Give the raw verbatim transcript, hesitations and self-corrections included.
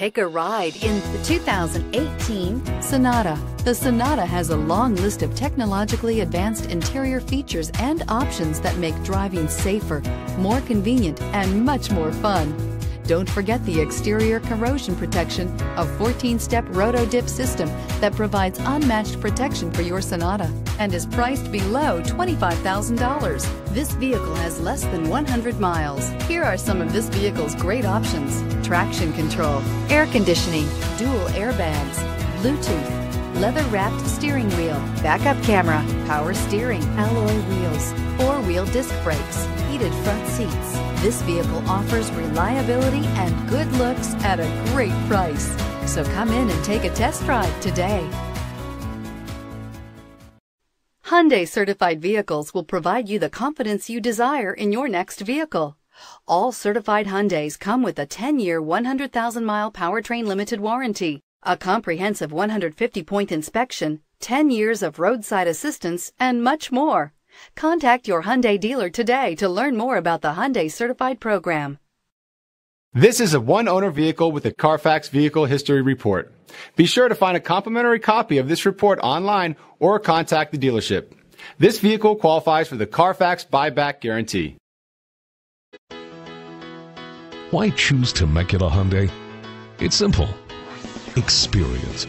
Take a ride in the two thousand eighteen Sonata. The Sonata has a long list of technologically advanced interior features and options that make driving safer, more convenient, and much more fun. Don't forget the exterior corrosion protection, a fourteen-step roto-dip system that provides unmatched protection for your Sonata and is priced below twenty-five thousand dollars. This vehicle has less than one hundred miles. Here are some of this vehicle's great options: traction control, air conditioning, dual airbags, Bluetooth, leather-wrapped steering wheel, backup camera, power steering, alloy wheels, four-wheel disc brakes, heated front seats. This vehicle offers reliability and good looks at a great price. So come in and take a test drive today. Hyundai certified vehicles will provide you the confidence you desire in your next vehicle. All certified Hyundais come with a ten-year, one hundred thousand mile powertrain limited warranty, a comprehensive one hundred fifty point inspection, ten years of roadside assistance, and much more. Contact your Hyundai dealer today to learn more about the Hyundai Certified Program. This is a one-owner vehicle with a Carfax Vehicle History Report. Be sure to find a complimentary copy of this report online or contact the dealership. This vehicle qualifies for the Carfax Buyback Guarantee. Why choose Temecula Hyundai? It's simple. Experience.